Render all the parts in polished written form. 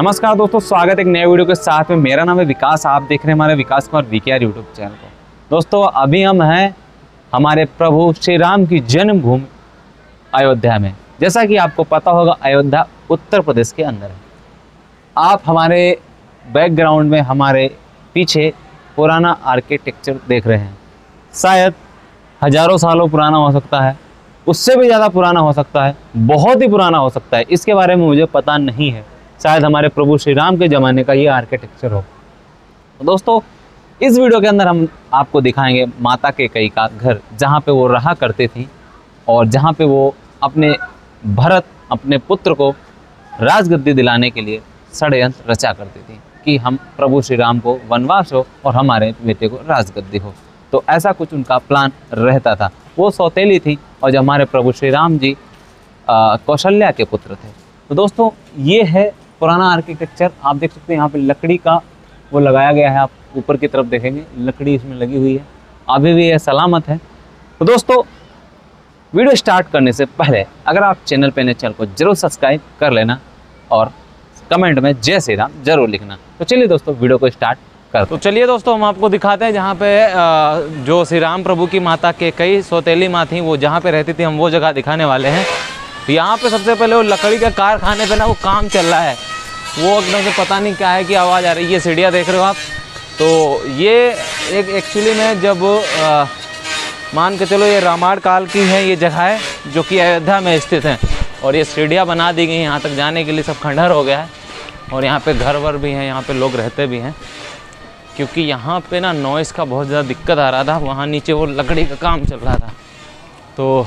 नमस्कार दोस्तों, स्वागत है एक नए वीडियो के साथ में। मेरा नाम है विकास, आप देख रहे हैं हमारे Vikas Kumar VKR YouTube channel को। दोस्तों अभी हम हैं हमारे प्रभु श्री राम की जन्मभूमि अयोध्या में। जैसा कि आपको पता होगा अयोध्या उत्तर प्रदेश के अंदर है। आप हमारे बैकग्राउंड में हमारे पीछे पुराना आर्किटेक्चर देख रहे हैं, शायद हज़ारों सालों पुराना हो सकता है, उससे भी ज़्यादा पुराना हो सकता है, बहुत ही पुराना हो सकता है, इसके बारे में मुझे पता नहीं है। शायद हमारे प्रभु श्री राम के ज़माने का ये आर्किटेक्चर हो। दोस्तों इस वीडियो के अंदर हम आपको दिखाएंगे माता कैकेई का घर, जहाँ पे वो रहा करती थी और जहाँ पे वो अपने भरत, अपने पुत्र को राजगद्दी दिलाने के लिए षड्यंत्र रचा करती थी कि हम प्रभु श्री राम को वनवास हो और हमारे बेटे को राजगद्दी हो। तो ऐसा कुछ उनका प्लान रहता था। वो सौतेली थी और जो हमारे प्रभु श्री राम जी कौशल्या के पुत्र थे। तो दोस्तों ये है पुराना आर्किटेक्चर। आप देख सकते हैं यहाँ पे लकड़ी का वो लगाया गया है। आप ऊपर की तरफ देखेंगे लकड़ी इसमें लगी हुई है, अभी भी यह सलामत है। तो दोस्तों वीडियो स्टार्ट करने से पहले अगर आप चैनल पे नए, चैनल को जरूर सब्सक्राइब कर लेना और कमेंट में जय श्री राम जरूर लिखना। तो चलिए दोस्तों वीडियो को स्टार्ट कर। तो चलिए दोस्तों हम आपको दिखाते हैं जहाँ पे जो श्री राम प्रभु की माता कैकेई सौतेली माँ थी, वो जहाँ पे रहती थी, हम वो जगह दिखाने वाले हैं। यहाँ पे सबसे पहले वो लकड़ी के कारखाने पे ना वो काम चल रहा है, वो एकदम से पता नहीं क्या है कि आवाज़ आ रही है। ये सीढ़ियाँ देख रहे हो आप, तो ये एक एक्चुअली में जब मान के चलो ये रामायण काल की है ये जगह है, जो कि अयोध्या में स्थित है। और ये सीढ़ियाँ बना दी गई, यहाँ तक जाने के लिए सब खंडहर हो गया है। और यहाँ पर घर वर भी हैं, यहाँ पर लोग रहते भी हैं, क्योंकि यहाँ पे ना नॉइज़ का बहुत ज़्यादा दिक्कत आ रहा था। वहाँ नीचे वो लकड़ी का काम चल रहा था। तो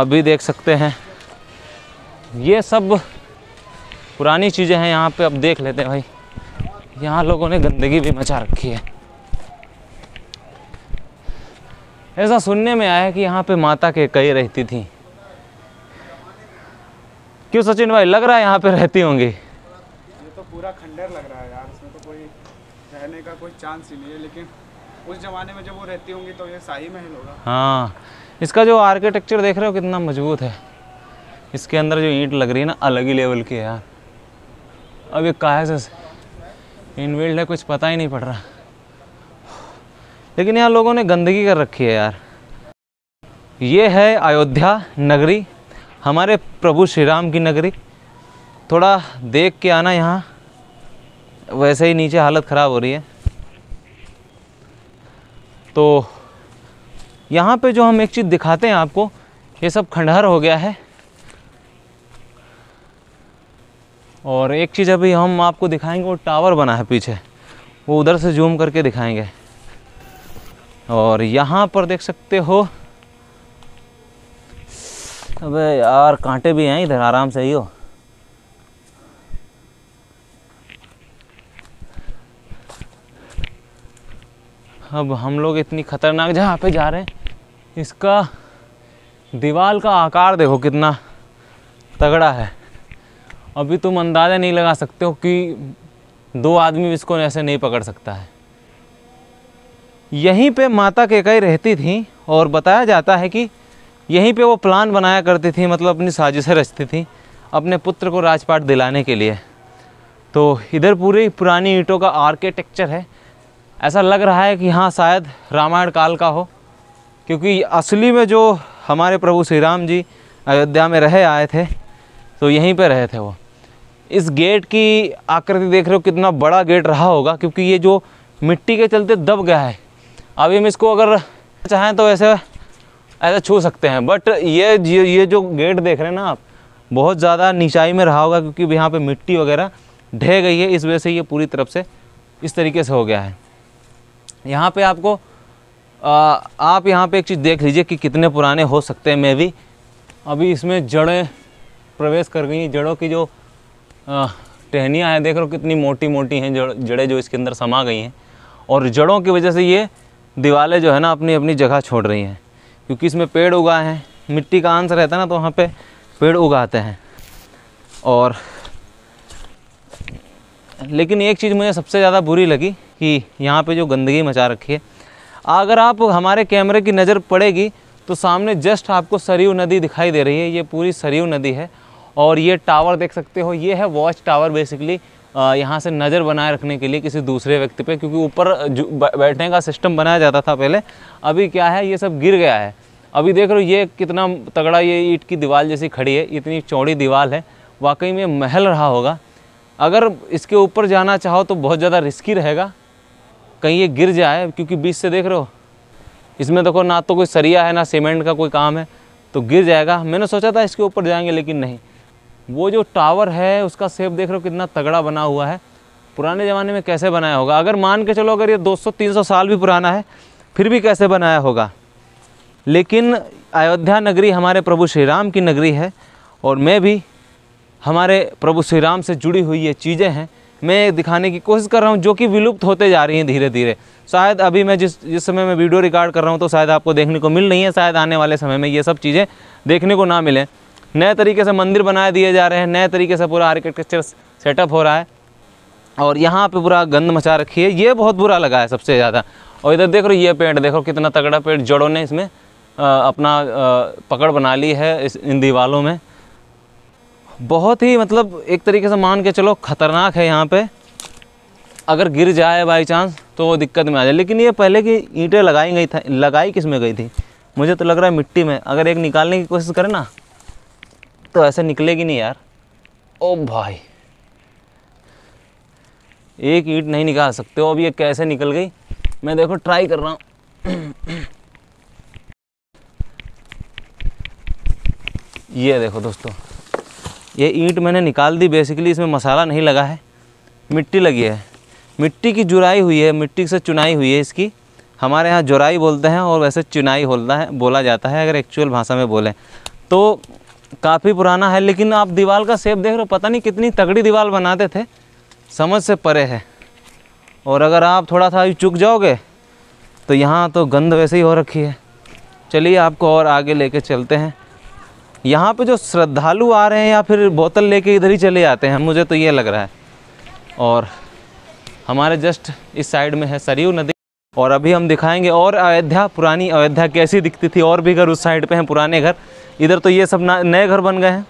अभी देख सकते हैं ये सब पुरानी चीज़ें हैं यहाँ पे। अब देख लेते हैं भाई, यहाँ लोगों ने गंदगी भी मचा रखी है। ऐसा सुनने में आया कि यहाँ पे माता कैकेई रहती थी। क्यों सचिन भाई, लग रहा है यहाँ पे रहती होंगी? ये तो पूरा खंडहर लग रहा है यार, इसमें तो कोई रहने का कोई चांस ही नहीं है। लेकिन उस जमाने में जब वो रहती होंगी तो ये शाही महल होगा। हाँ, इसका जो आर्किटेक्चर देख रहे हो कितना मजबूत है। इसके अंदर जो ईंट लग रही है ना अलग ही लेवल की है यार। अब ये काहे से इनबिल्ड है कुछ पता ही नहीं पड़ रहा। लेकिन यहाँ लोगों ने गंदगी कर रखी है यार। ये है अयोध्या नगरी, हमारे प्रभु श्री राम की नगरी। थोड़ा देख के आना, यहाँ वैसे ही नीचे हालत ख़राब हो रही है। तो यहाँ पे जो हम एक चीज़ दिखाते हैं आपको, ये सब खंडहर हो गया है। और एक चीज़ अभी हम आपको दिखाएंगे, वो टावर बना है पीछे, वो उधर से जूम करके दिखाएंगे। और यहाँ पर देख सकते हो, अबे यार कांटे भी हैं इधर, आराम से ही हो। अब हम लोग इतनी खतरनाक जहाँ पे जा रहे हैं। इसका दीवार का आकार देखो कितना तगड़ा है। अभी तुम अंदाज़ा नहीं लगा सकते हो कि दो आदमी इसको ऐसे नहीं पकड़ सकता है। यहीं पे माता कैकेई रहती थी और बताया जाता है कि यहीं पे वो प्लान बनाया करती थी, मतलब अपनी साजिशें रचती थी अपने पुत्र को राजपाट दिलाने के लिए। तो इधर पूरी पुरानी ईंटों का आर्किटेक्चर है। ऐसा लग रहा है कि हाँ शायद रामायण काल का हो, क्योंकि असली में जो हमारे प्रभु श्री राम जी अयोध्या में रहे आए थे तो यहीं पे रहे थे वो। इस गेट की आकृति देख रहे हो कितना बड़ा गेट रहा होगा, क्योंकि ये जो मिट्टी के चलते दब गया है। अभी हम इसको अगर चाहें तो ऐसे ऐसा छू सकते हैं, बट ये जो गेट देख रहे हैं ना आप, बहुत ज़्यादा नीचाई में रहा होगा, क्योंकि यहाँ पर मिट्टी वगैरह ढह गई है। इस वजह से ये पूरी तरफ से इस तरीके से हो गया है। यहाँ पे आपको आप यहाँ पे एक चीज़ देख लीजिए कि कितने पुराने हो सकते हैं। मैं भी अभी इसमें जड़ें प्रवेश कर गई हैं। जड़ों की जो टहनियाँ हैं देख लो कितनी मोटी मोटी हैं, जड़ें जो इसके अंदर समा गई हैं। और जड़ों की वजह से ये दीवारें जो है ना अपनी अपनी जगह छोड़ रही हैं, क्योंकि इसमें पेड़ उगाए हैं। मिट्टी का आंसर रहता है ना, तो वहाँ पर पेड़ उगाते हैं। और लेकिन एक चीज़ मुझे सबसे ज़्यादा बुरी लगी कि यहाँ पे जो गंदगी मचा रखी है, अगर आप हमारे कैमरे की नज़र पड़ेगी तो सामने जस्ट आपको सरयू नदी दिखाई दे रही है। ये पूरी सरयू नदी है और ये टावर देख सकते हो, ये है वॉच टावर। बेसिकली यहाँ से नज़र बनाए रखने के लिए किसी दूसरे व्यक्ति पे, क्योंकि ऊपर बैठने का सिस्टम बनाया जाता था पहले। अभी क्या है, ये सब गिर गया है। अभी देख रहे हो ये कितना तगड़ा, ये ईंट की दीवार जैसी खड़ी है, इतनी चौड़ी दीवार है। वाकई में महल रहा होगा। अगर इसके ऊपर जाना चाहो तो बहुत ज़्यादा रिस्की रहेगा, कहीं ये गिर जाए, क्योंकि बीच से देख रहे हो। इसमें देखो ना तो कोई सरिया है ना सीमेंट का कोई काम है, तो गिर जाएगा। मैंने सोचा था इसके ऊपर जाएंगे, लेकिन नहीं। वो जो टावर है उसका शेप देख रहे हो कितना तगड़ा बना हुआ है। पुराने ज़माने में कैसे बनाया होगा, अगर मान के चलो अगर ये 200-300 साल भी पुराना है फिर भी कैसे बनाया होगा। लेकिन अयोध्या नगरी हमारे प्रभु श्री राम की नगरी है, और मैं भी हमारे प्रभु श्री राम से जुड़ी हुई ये चीज़ें हैं मैं दिखाने की कोशिश कर रहा हूँ, जो कि विलुप्त होते जा रही हैं धीरे धीरे। शायद अभी मैं जिस समय मैं वीडियो रिकॉर्ड कर रहा हूँ तो शायद आपको देखने को मिल रही है, शायद आने वाले समय में ये सब चीज़ें देखने को ना मिलें। नए तरीके से मंदिर बनाए दिए जा रहे हैं, नए तरीके से पूरा आर्किटेक्चर सेटअप हो रहा है, और यहाँ पे पूरा गंद मचा रखी है। ये बहुत बुरा लगा है सबसे ज़्यादा। और इधर देख लो ये पेड़ देखो कितना तगड़ा पेड़, जड़ों ने इसमें अपना पकड़ बना ली है इन दीवारों में। बहुत ही मतलब एक तरीके से मान के चलो ख़तरनाक है। यहाँ पे अगर गिर जाए बाई चांस तो वो दिक्कत में आ जाए। लेकिन ये पहले की ईंटें लगाई किस में गई थी, मुझे तो लग रहा है मिट्टी में। अगर एक निकालने की कोशिश करें ना तो ऐसे निकलेगी नहीं यार। ओ भाई, एक ईंट नहीं निकाल सकते हो। अब ये कैसे निकल गई, मैं देखो ट्राई कर रहा हूँ। ये देखो दोस्तों, ये ईंट मैंने निकाल दी। बेसिकली इसमें मसाला नहीं लगा है, मिट्टी लगी है, मिट्टी की जुराई हुई है, मिट्टी से चुनाई हुई है इसकी। हमारे यहाँ जुराई बोलते हैं और वैसे चुनाई होता है, बोला जाता है अगर एक्चुअल भाषा में बोलें तो। काफ़ी पुराना है, लेकिन आप दीवार का शेप देख रहे हो, पता नहीं कितनी तगड़ी दीवार बनाते थे, समझ से परे है। और अगर आप थोड़ा सा चुक जाओगे तो यहाँ तो गंद वैसे ही हो रखी है। चलिए आपको और आगे लेके चलते हैं। यहाँ पे जो श्रद्धालु आ रहे हैं या फिर बोतल लेके इधर ही चले जाते हैं, मुझे तो ये लग रहा है। और हमारे जस्ट इस साइड में है सरयू नदी, और अभी हम दिखाएंगे और अयोध्या, पुरानी अयोध्या कैसी दिखती थी। और भी घर उस साइड पे हैं, पुराने घर। इधर तो ये सब नए घर बन गए हैं,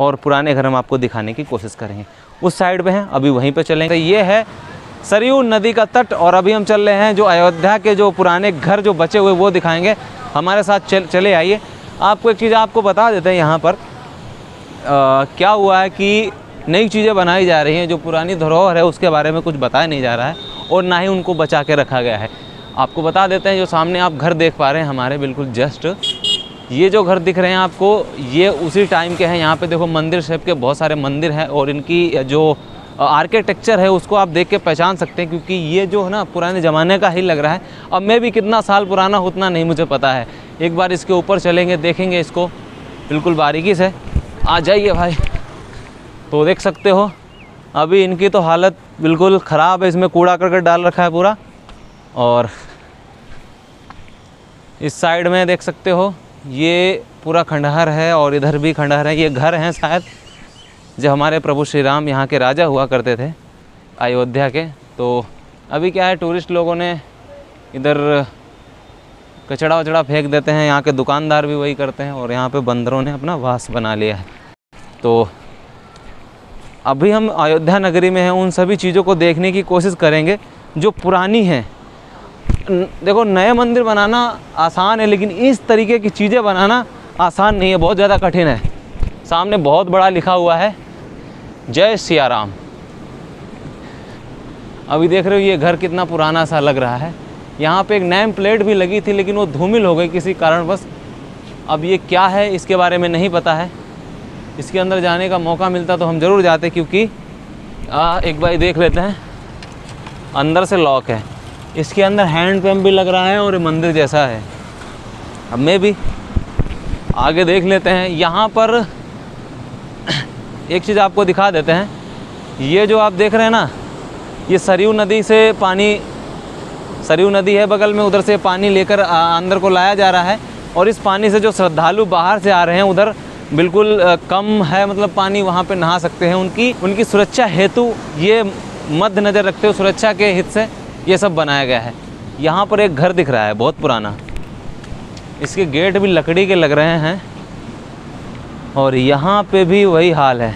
और पुराने घर हम आपको दिखाने की कोशिश करेंगे। उस साइड पे हैं, अभी वहीं पे चलेंगे। ये है सरयू नदी का तट, और अभी हम चल रहे हैं जो अयोध्या के जो पुराने घर जो बचे हुए वो दिखाएंगे। हमारे साथ चले आइए। आपको एक चीज़ आपको बता देते हैं, यहाँ पर क्या हुआ है कि नई चीज़ें बनाई जा रही हैं, जो पुरानी धरोहर है उसके बारे में कुछ बताया नहीं जा रहा है, और ना ही उनको बचा के रखा गया है। आपको बता देते हैं, जो सामने आप घर देख पा रहे हैं हमारे बिल्कुल जस्ट, ये जो घर दिख रहे हैं आपको, ये उसी टाइम के हैं। यहाँ पे देखो मंदिर शेप के बहुत सारे मंदिर हैं, और इनकी जो आर्किटेक्चर है उसको आप देख के पहचान सकते हैं, क्योंकि ये जो है ना पुराने ज़माने का ही लग रहा है। अब मैं भी कितना साल पुराना उतना नहीं मुझे पता है। एक बार इसके ऊपर चलेंगे, देखेंगे इसको बिल्कुल बारीकी से। आ जाइए भाई। तो देख सकते हो अभी इनकी तो हालत बिल्कुल ख़राब है, इसमें कूड़ा करके डाल रखा है पूरा। और इस साइड में देख सकते हो ये पूरा खंडहर है, और इधर भी खंडहर है। ये घर हैं शायद जब हमारे प्रभु श्री राम यहाँ के राजा हुआ करते थे अयोध्या के। तो अभी क्या है, टूरिस्ट लोगों ने इधर कचड़ा वचड़ा फेंक देते हैं, यहाँ के दुकानदार भी वही करते हैं, और यहाँ पे बंदरों ने अपना वास बना लिया है। तो अभी हम अयोध्या नगरी में हैं, उन सभी चीज़ों को देखने की कोशिश करेंगे जो पुरानी हैं। देखो नए मंदिर बनाना आसान है, लेकिन इस तरीके की चीज़ें बनाना आसान नहीं है, बहुत ज़्यादा कठिन है। सामने बहुत बड़ा लिखा हुआ है जय सिया राम। अभी देख रहे हो ये घर कितना पुराना सा लग रहा है। यहाँ पे एक नेम प्लेट भी लगी थी, लेकिन वो धूमिल हो गई किसी कारणवश। अब ये क्या है इसके बारे में नहीं पता है। इसके अंदर जाने का मौका मिलता तो हम ज़रूर जाते, क्योंकि एक बार देख लेते हैं। अंदर से लॉक है, इसके अंदर हैंड पंप भी लग रहा है, और मंदिर जैसा है। अब मैं भी आगे देख लेते हैं। यहाँ पर एक चीज़ आपको दिखा देते हैं, ये जो आप देख रहे हैं ना, ये सरयू नदी से पानी, सरयू नदी है बगल में, उधर से पानी लेकर अंदर को लाया जा रहा है। और इस पानी से जो श्रद्धालु बाहर से आ रहे हैं, उधर बिल्कुल कम है मतलब पानी, वहाँ पे नहा सकते हैं। उनकी सुरक्षा हेतु ये मद्द नज़र रखते हुए सुरक्षा के हित से ये सब बनाया गया है। यहाँ पर एक घर दिख रहा है बहुत पुराना, इसके गेट भी लकड़ी के लग रहे हैं। और यहाँ पे भी वही हाल है।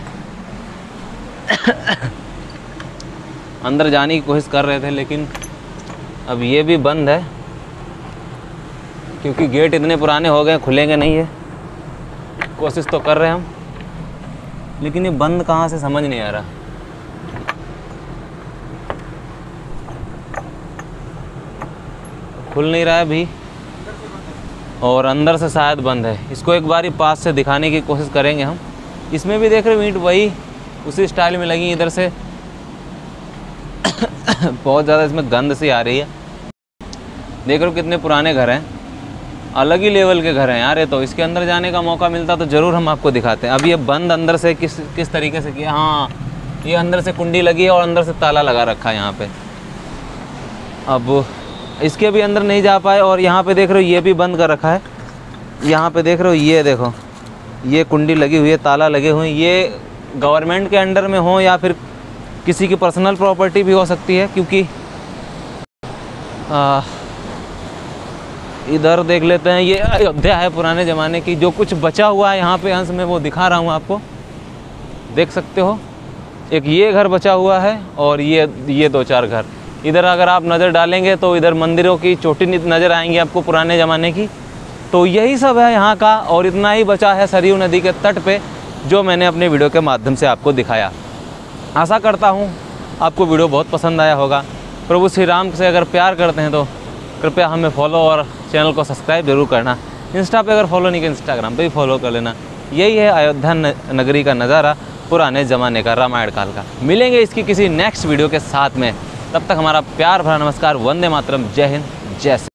अंदर जाने की कोशिश कर रहे थे लेकिन अब ये भी बंद है क्योंकि गेट इतने पुराने हो गए, खुलेंगे नहीं है। कोशिश तो कर रहे हैं हम लेकिन ये बंद कहाँ से समझ नहीं आ रहा। खुल नहीं रहा है अभी और अंदर से शायद बंद है। इसको एक बार ही पास से दिखाने की कोशिश करेंगे हम। इसमें भी देख रहे ईंट वही उसी स्टाइल में लगी इधर से। बहुत ज़्यादा इसमें गंद सी आ रही है। देख रहे हो कितने पुराने घर हैं, अलग ही लेवल के घर हैं यार। ये तो इसके अंदर जाने का मौका मिलता तो ज़रूर हम आपको दिखाते हैं। अब ये बंद अंदर से किस तरीके से किया। हाँ, ये अंदर से कुंडी लगी है और अंदर से ताला लगा रखा है यहाँ पे। अब इसके भी अंदर नहीं जा पाए। और यहाँ पे देख रहे हो ये भी बंद कर रखा है। यहाँ पे देख रहे हो, ये देखो, ये कुंडी लगी हुई है, ताला लगे हुए हैं। ये गवर्नमेंट के अंडर में हो या फिर किसी की पर्सनल प्रॉपर्टी भी हो सकती है क्योंकि इधर देख लेते हैं। ये अयोध्या है पुराने ज़माने की। जो कुछ बचा हुआ है यहाँ पे अंश में वो दिखा रहा हूँ आपको, देख सकते हो। एक ये घर बचा हुआ है और ये दो चार घर। इधर अगर आप नज़र डालेंगे तो इधर मंदिरों की चोटी नज़र आएंगी आपको पुराने ज़माने की। तो यही सब है यहाँ का और इतना ही बचा है सरयू नदी के तट पे, जो मैंने अपने वीडियो के माध्यम से आपको दिखाया। आशा करता हूँ आपको वीडियो बहुत पसंद आया होगा। प्रभु श्री राम से अगर प्यार करते हैं तो कृपया हमें फॉलो और चैनल को सब्सक्राइब ज़रूर करना। इंस्टा पे अगर फॉलो नहीं किया इंस्टाग्राम पे भी फॉलो कर लेना। यही है अयोध्या नगरी का नज़ारा पुराने ज़माने का, रामायण काल का। मिलेंगे इसकी किसी नेक्स्ट वीडियो के साथ में। तब तक हमारा प्यार भरा नमस्कार। वंदे मातरम। जय हिंद, जय श्री।